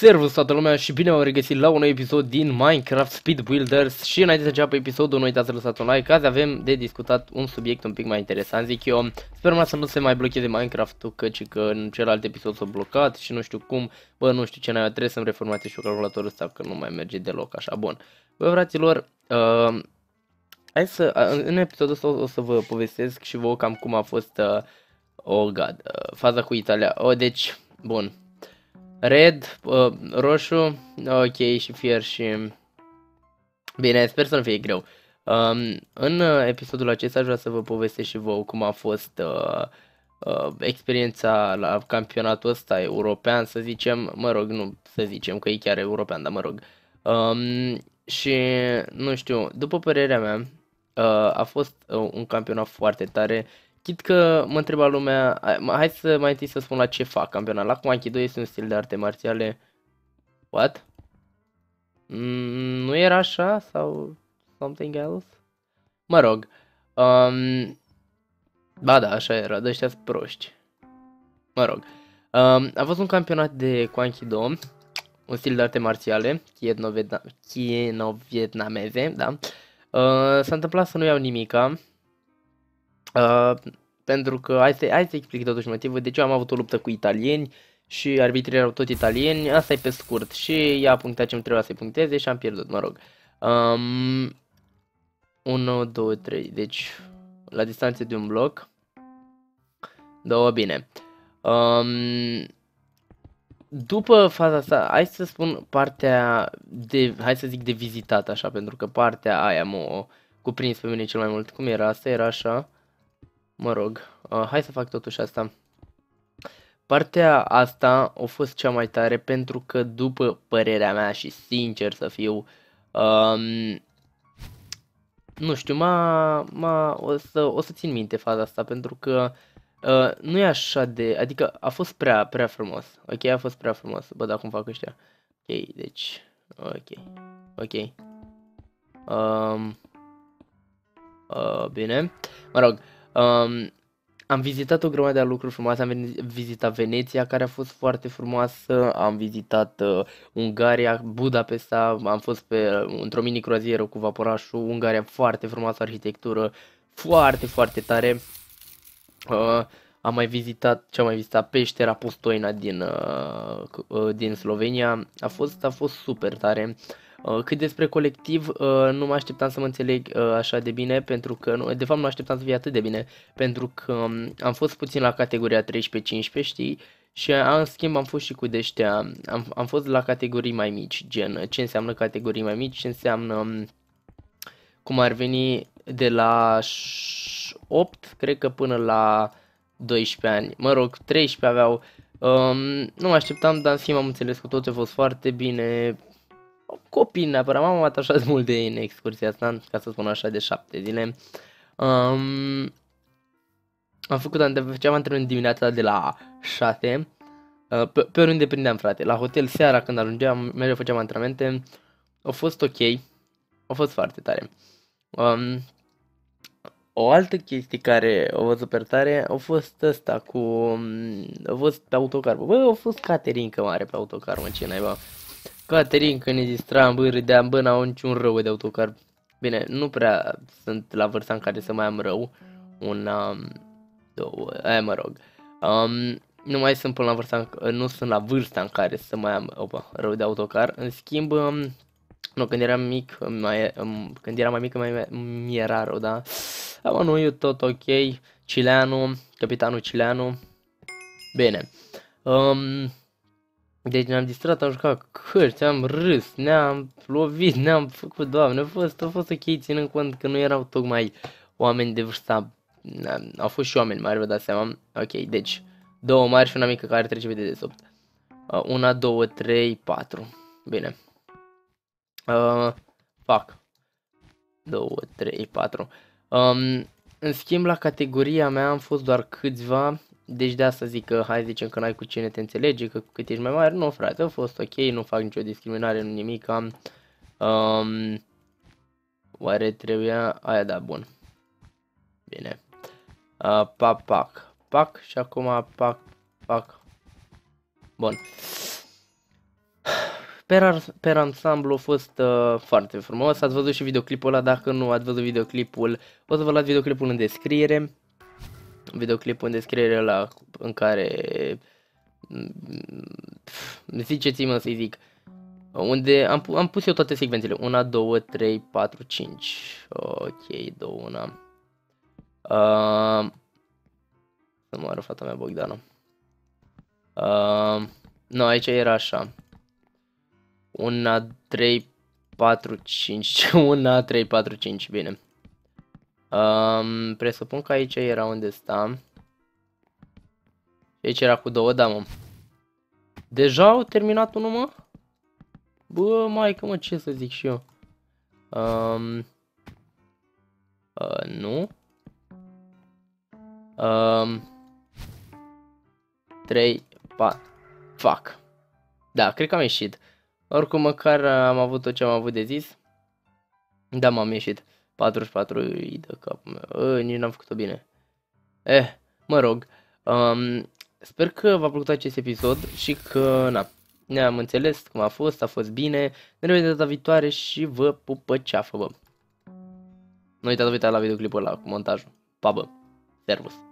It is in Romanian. Servus toată lumea și bine v-am regăsit la un nou episod din Minecraft Speed Builders. Și înainte să înceapă episodul, nu uitați să lăsați un like, azi avem de discutat un subiect un pic mai interesant, zic eu. Sperăm să nu se mai blocheze Minecraft-ul, căci că în celălalt episod s-a blocat și nu știu cum. Bă, nu știu ce n-ai, trebuie să-mi reformatez și eu calculatorul ăsta, că nu mai merge deloc așa. Bun, bă, fraților, hai să, în episodul ăsta o să vă povestesc și vă cam cum a fost faza cu Italia. Deci, bun, red, roșu, ok, și fier și... Bine, sper să nu fie greu. În episodul acesta aș vrea să vă povestesc și vouă cum a fost experiența la campionatul ăsta european, să zicem. Mă rog, nu să zicem că e chiar european, dar mă rog. Și, nu știu, după părerea mea, a fost un campionat foarte tare. Chit că mă întreba lumea, hai să mai întâi să spun la ce fac campionat. La Qwan Ki Do este un stil de arte marțiale. What? Nu era așa? Sau something else? Mă rog. Ba da, așa era, de ăștia-s proști. Mă rog. A fost un campionat de Qwan Ki Do, un stil de arte marțiale, chieno-vietnameze, da. S-a întâmplat să nu iau nimica. Pentru că, hai să explic totuși motivul. Deci eu am avut o luptă cu italieni și arbitrii erau tot italieni, asta e pe scurt. Și i-a punctat ce-mi trebuia să-i puncteze și am pierdut, mă rog. 1, 2, 3, deci la distanță de un bloc. Două, bine. După faza asta, hai să spun partea de, hai să zic de vizitat așa, pentru că partea aia m-a cuprins pe mine cel mai mult. Cum era asta? Era așa. Mă rog, hai să fac totuși asta. Partea asta a fost cea mai tare pentru că, după părerea mea și sincer să fiu, nu știu, o să țin minte faza asta pentru că nu e așa de, adică a fost prea frumos. Ok, a fost prea frumos. Bă, dar cum fac ăștia? Ok, deci, ok. Bine, mă rog. Am vizitat o grămadă de lucruri frumoase, am vizitat Veneția, care a fost foarte frumoasă, am vizitat Ungaria, Budapesta, am fost într-o mini croazieră cu vaporașul, Ungaria, foarte frumoasă arhitectură, foarte tare. Am mai vizitat, Peștera Postojna din Slovenia, a fost super tare. Cât despre colectiv, nu mă așteptam să mă înțeleg așa de bine, pentru că, de fapt nu mă așteptam să fie atât de bine, pentru că am fost puțin la categoria 13-15, știi, și în schimb am fost și cu deștea, am fost la categorii mai mici, gen, ce înseamnă categorii mai mici, ce înseamnă, cum ar veni, de la 8, cred că până la 12 ani, mă rog, 13 aveau, nu mă așteptam, dar în schimb am înțeles cu toți, a fost foarte bine. Copii neapărat, m-am atașat mult de ei în excursia asta, ca să spun așa, de 7 zile. Am făcut, făceam antrenament dimineața de la 6, pe oriunde prindeam, frate, la hotel seara când ajungeam, mereu făceam antrenamente. A fost ok, a fost foarte tare. O altă chestie care a fost super tare, a fost asta cu, a fost pe autocar, bă, a fost caterincă mare pe autocar, mă, ce naiba. Caterin, că ne distram, bă, râdeam, bă, n-au niciun rău de autocar. Bine, nu prea sunt la vârsta în care să mai am rău. Două, aia mă rog. Nu mai sunt până la vârsta, nu sunt la vârsta în care să mai am rău de autocar. În schimb, nu, când eram mic, când eram mai mic, mi era rău, da? Am nu, eu tot ok. Chileanu, capitanul Chileanu. Bine. Deci ne-am distrat, am jucat cărți, am râs, ne-am lovit, ne-am făcut, doamne, a fost ok, ținând cont că nu erau tocmai oameni de vârsta, au fost și oameni mari, vă dați seama, ok, deci, două mari și una mică care trece pe dedesubt, 1, 2, 3, 4, bine, fac, 2, 3, 4, în schimb la categoria mea am fost doar câțiva. Deci de asta zic că, hai zicem că n-ai cu cine te înțelege, că cât ești mai mare, nu, frate, a fost ok, nu fac nicio discriminare, nu nimic, oare trebuia, aia da, bun, bine, pac, și acum pac, bun, Per ansamblu a fost foarte frumos. Ați văzut și videoclipul ăla, dacă nu ați văzut videoclipul, o să vă las videoclipul în descriere. Videoclipul în descriere la în care ziceți-mă să-i zic, unde am pus eu toate secvențele. 1, 2, 3, 4, 5. Ok, 2, 1. Să moară fata mea Bogdana. Nu, aici era așa. 1, 3, 4, 5. 1, 3, 4, 5, bine. Presupun că aici era unde stam. Aici era cu două, da, mă. Deja au terminat unul, mă? Bă, maică, mă, ce să zic și eu? Nu. 3, 4, fuck. Da, cred că am ieșit. Oricum, măcar am avut tot ce am avut de zis. Da, m-am ieșit. 44, îi dă capul meu. Nici n-am făcut-o bine. Mă rog. Sper că v-a plăcut acest episod și că, na, ne-am înțeles cum a fost bine. Ne revedem data viitoare și vă pupă ceafă, bă. Nu uitați să vă uitați la videoclipul ăla cu montajul. Pa, bă. Servus.